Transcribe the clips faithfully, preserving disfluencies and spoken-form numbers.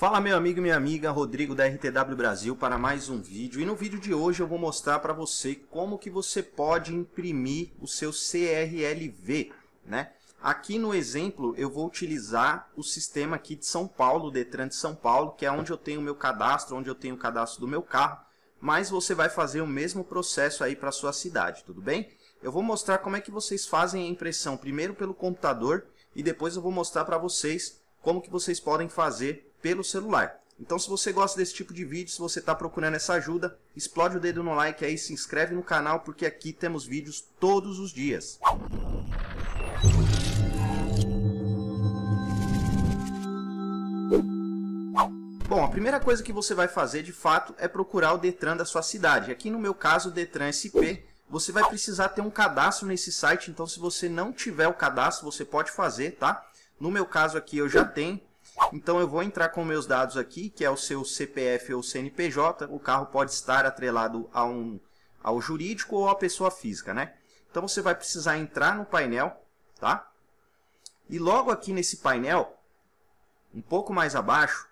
Fala meu amigo e minha amiga, Rodrigo da R T W Brasil para mais um vídeo. E no vídeo de hoje eu vou mostrar para você como que você pode imprimir o seu C R L V, né? Aqui no exemplo eu vou utilizar o sistema aqui de São Paulo, o Detran de São Paulo, que é onde eu tenho o meu cadastro, onde eu tenho o cadastro do meu carro. Mas você vai fazer o mesmo processo aí para a sua cidade, tudo bem? Eu vou mostrar como é que vocês fazem a impressão, primeiro pelo computador e depois eu vou mostrar para vocês como que vocês podem fazer pelo celular. Então, se você gosta desse tipo de vídeo, se você está procurando essa ajuda, explode o dedo no like aí, se inscreve no canal, porque aqui temos vídeos todos os dias. Bom, a primeira coisa que você vai fazer, de fato, é procurar o Detran da sua cidade. Aqui no meu caso, o Detran S P, você vai precisar ter um cadastro nesse site, então se você não tiver o cadastro, você pode fazer, tá? No meu caso aqui, eu já tenho. Então eu vou entrar com meus dados aqui, que é o seu C P F ou C N P J. O carro pode estar atrelado a um, ao jurídico ou à pessoa física, né? Então você vai precisar entrar no painel, tá? E logo aqui nesse painel, um pouco mais abaixo,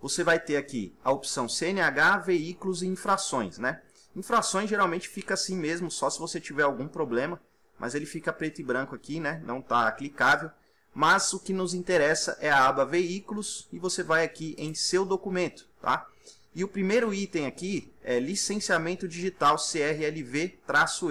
você vai ter aqui a opção C N H, veículos e infrações, né? Infrações geralmente fica assim mesmo, só se você tiver algum problema, mas ele fica preto e branco aqui, né? Não está clicável. Mas o que nos interessa é a aba Veículos e você vai aqui em Seu Documento, tá? E o primeiro item aqui é Licenciamento Digital C R L V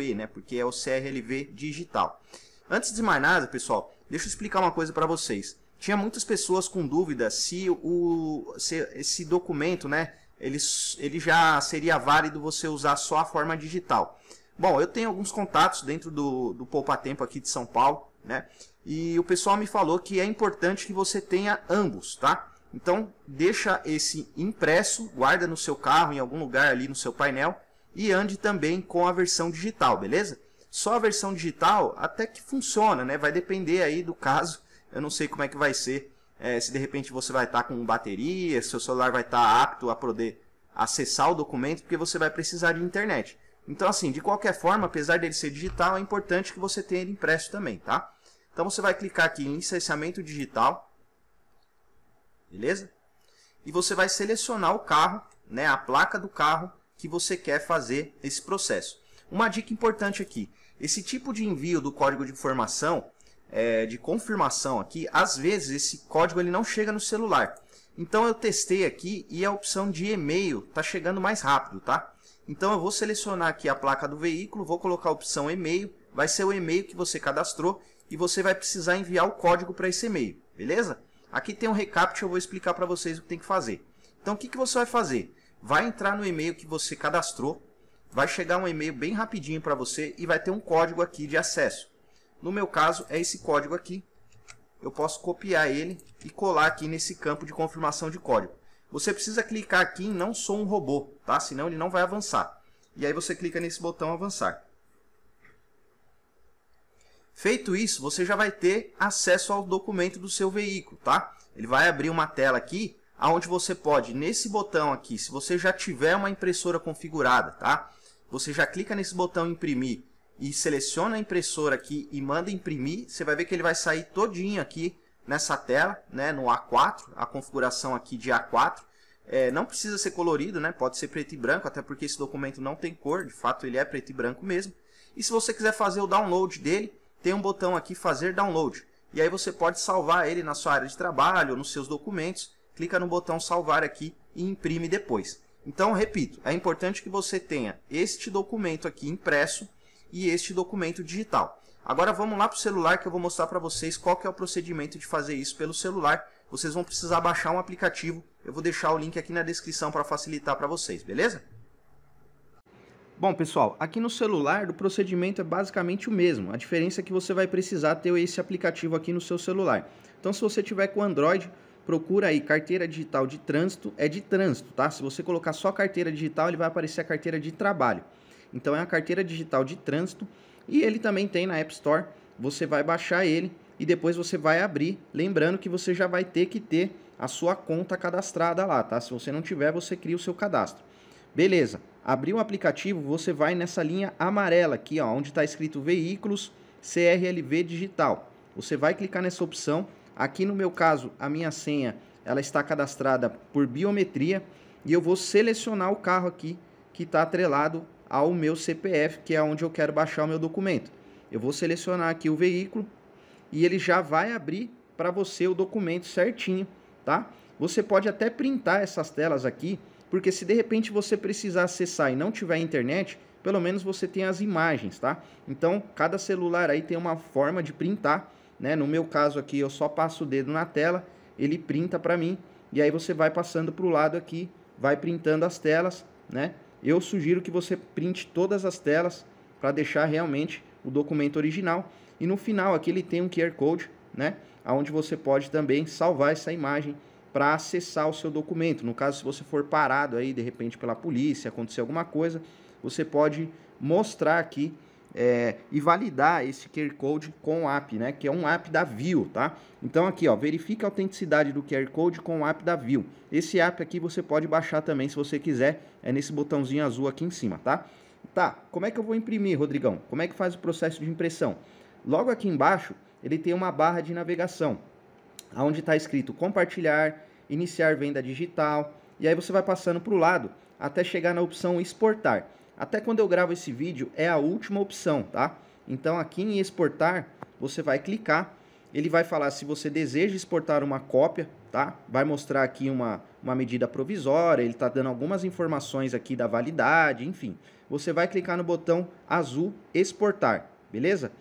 E, né? Porque é o C R L V digital. Antes de mais nada, pessoal, deixa eu explicar uma coisa para vocês. Tinha muitas pessoas com dúvida se, o, se esse documento, né? Ele, ele já seria válido você usar só a forma digital. Bom, eu tenho alguns contatos dentro do, do Poupatempo aqui de São Paulo, né? E o pessoal me falou que é importante que você tenha ambos, tá? Então deixa esse impresso, guarda no seu carro, em algum lugar ali no seu painel, e ande também com a versão digital, beleza? Só a versão digital até que funciona, né? Vai depender aí do caso, eu não sei como é que vai ser, é, se de repente você vai estar com bateria, seu celular vai estar apto a poder acessar o documento, porque você vai precisar de internet. Então assim, de qualquer forma, apesar dele ser digital, é importante que você tenha ele impresso também, tá? Então você vai clicar aqui em licenciamento digital, beleza? E você vai selecionar o carro, né, a placa do carro que você quer fazer esse processo. Uma dica importante aqui, esse tipo de envio do código de informação, é, de confirmação aqui, às vezes esse código ele não chega no celular. Então eu testei aqui e a opção de e-mail está chegando mais rápido, tá? Então eu vou selecionar aqui a placa do veículo, vou colocar a opção e-mail, vai ser o e-mail que você cadastrou e você vai precisar enviar o código para esse e-mail, beleza? Aqui tem um reCAPTCHA, eu vou explicar para vocês o que tem que fazer. Então o que, que você vai fazer? Vai entrar no e-mail que você cadastrou, vai chegar um e-mail bem rapidinho para você e vai ter um código aqui de acesso. No meu caso é esse código aqui, eu posso copiar ele e colar aqui nesse campo de confirmação de código. Você precisa clicar aqui em Não Sou um Robô, tá? Senão ele não vai avançar. E aí você clica nesse botão Avançar. Feito isso, você já vai ter acesso ao documento do seu veículo, tá? Ele vai abrir uma tela aqui, onde você pode, nesse botão aqui, se você já tiver uma impressora configurada, tá? Você já clica nesse botão Imprimir e seleciona a impressora aqui e manda imprimir. Você vai ver que ele vai sair todinho aqui nessa tela, né, no A quatro, a configuração aqui de A quatro, é, não precisa ser colorido, né, pode ser preto e branco, até porque esse documento não tem cor, de fato ele é preto e branco mesmo. E se você quiser fazer o download dele, tem um botão aqui, fazer download, e aí você pode salvar ele na sua área de trabalho, ou nos seus documentos, clica no botão salvar aqui e imprime depois. Então, repito, é importante que você tenha este documento aqui impresso e este documento digital. Agora vamos lá para o celular que eu vou mostrar para vocês qual que é o procedimento de fazer isso pelo celular. Vocês vão precisar baixar um aplicativo, eu vou deixar o link aqui na descrição para facilitar para vocês, beleza? Bom pessoal, aqui no celular o procedimento é basicamente o mesmo, a diferença é que você vai precisar ter esse aplicativo aqui no seu celular. Então se você tiver com Android, procura aí carteira digital de trânsito, é de trânsito, tá? Se você colocar só carteira digital, ele vai aparecer a carteira de trabalho. Então é a carteira digital de trânsito e ele também tem na App Store, você vai baixar ele e depois você vai abrir, lembrando que você já vai ter que ter a sua conta cadastrada lá, tá? Se você não tiver, você cria o seu cadastro. Beleza, abriu o aplicativo, você vai nessa linha amarela aqui, ó, onde está escrito Veículos C R L V Digital. Você vai clicar nessa opção, aqui no meu caso a minha senha ela está cadastrada por biometria e eu vou selecionar o carro aqui que está atrelado ao meu C P F, que é onde eu quero baixar o meu documento. Eu vou selecionar aqui o veículo e ele já vai abrir para você o documento certinho, tá? Você pode até printar essas telas aqui, porque se de repente você precisar acessar e não tiver internet, pelo menos você tem as imagens, tá? Então, cada celular aí tem uma forma de printar, né? No meu caso aqui, eu só passo o dedo na tela, ele printa para mim, e aí você vai passando para o lado aqui, vai printando as telas, né? Eu sugiro que você printe todas as telas para deixar realmente o documento original. E no final aqui ele tem um Q R Code, né? Onde você pode também salvar essa imagem para acessar o seu documento. No caso, se você for parado aí de repente pela polícia, acontecer alguma coisa, você pode mostrar aqui é, e validar esse Q R Code com o app, né? Que é um app da Viu, tá? Então aqui, ó, verifique a autenticidade do Q R Code com o app da Viu. Esse app aqui você pode baixar também se você quiser, é nesse botãozinho azul aqui em cima, tá? Tá, como é que eu vou imprimir, Rodrigão? Como é que faz o processo de impressão? Logo aqui embaixo, ele tem uma barra de navegação, onde está escrito compartilhar, iniciar venda digital, e aí você vai passando para o lado até chegar na opção exportar. Até quando eu gravo esse vídeo, é a última opção, tá? Então aqui em exportar, você vai clicar, ele vai falar se você deseja exportar uma cópia, tá? Vai mostrar aqui uma, uma medida provisória, ele está dando algumas informações aqui da validade, enfim. Você vai clicar no botão azul exportar, beleza?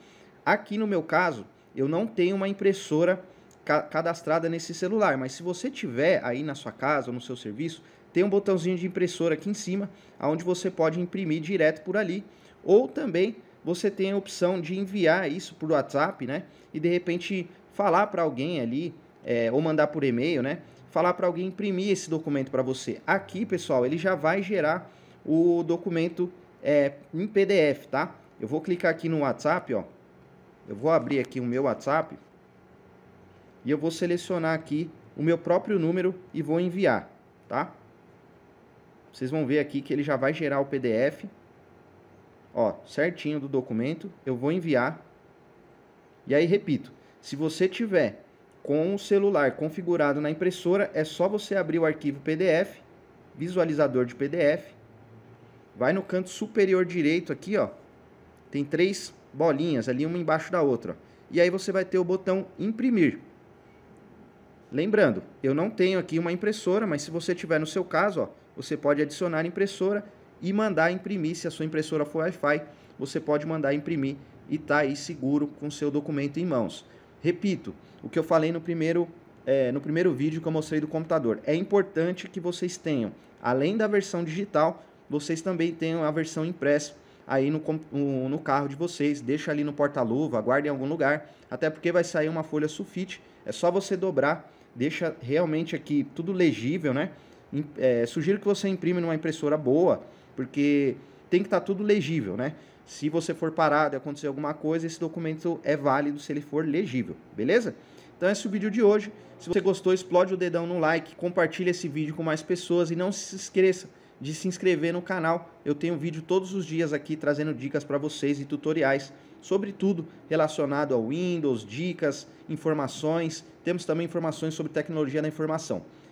Aqui no meu caso, eu não tenho uma impressora ca- cadastrada nesse celular, mas se você tiver aí na sua casa ou no seu serviço, tem um botãozinho de impressora aqui em cima, onde você pode imprimir direto por ali. Ou também você tem a opção de enviar isso por WhatsApp, né? E de repente falar para alguém ali, é, ou mandar por e-mail, né? Falar para alguém imprimir esse documento para você. Aqui, pessoal, ele já vai gerar o documento é, em P D F, tá? Eu vou clicar aqui no WhatsApp, ó. Eu vou abrir aqui o meu WhatsApp. E eu vou selecionar aqui o meu próprio número e vou enviar, tá? Vocês vão ver aqui que ele já vai gerar o P D F, ó, certinho do documento. Eu vou enviar. E aí, repito, se você tiver com o celular configurado na impressora, é só você abrir o arquivo P D F, visualizador de P D F. Vai no canto superior direito aqui, ó. Tem três bolinhas ali, uma embaixo da outra. E aí você vai ter o botão imprimir. Lembrando, eu não tenho aqui uma impressora, mas se você tiver no seu caso, ó, você pode adicionar impressora e mandar imprimir. Se a sua impressora for Wi-Fi, você pode mandar imprimir e tá aí seguro com o seu documento em mãos. Repito, o que eu falei no primeiro, é, no primeiro vídeo que eu mostrei do computador. É importante que vocês tenham, além da versão digital, vocês também tenham a versão impressa aí no, no, no carro de vocês. Deixa ali no porta-luva, guarda em algum lugar, até porque vai sair uma folha sulfite. É só você dobrar, deixa realmente aqui tudo legível, né? É, sugiro que você imprime numa impressora boa, porque tem que estar tudo legível, né? Se você for parado e acontecer alguma coisa, esse documento é válido se ele for legível, beleza? Então esse é o vídeo de hoje. Se você gostou, explode o dedão no like, compartilha esse vídeo com mais pessoas e não se esqueça de se inscrever no canal. Eu tenho vídeo todos os dias aqui trazendo dicas para vocês e tutoriais, sobretudo relacionado ao Windows, dicas, informações. Temos também informações sobre tecnologia da informação.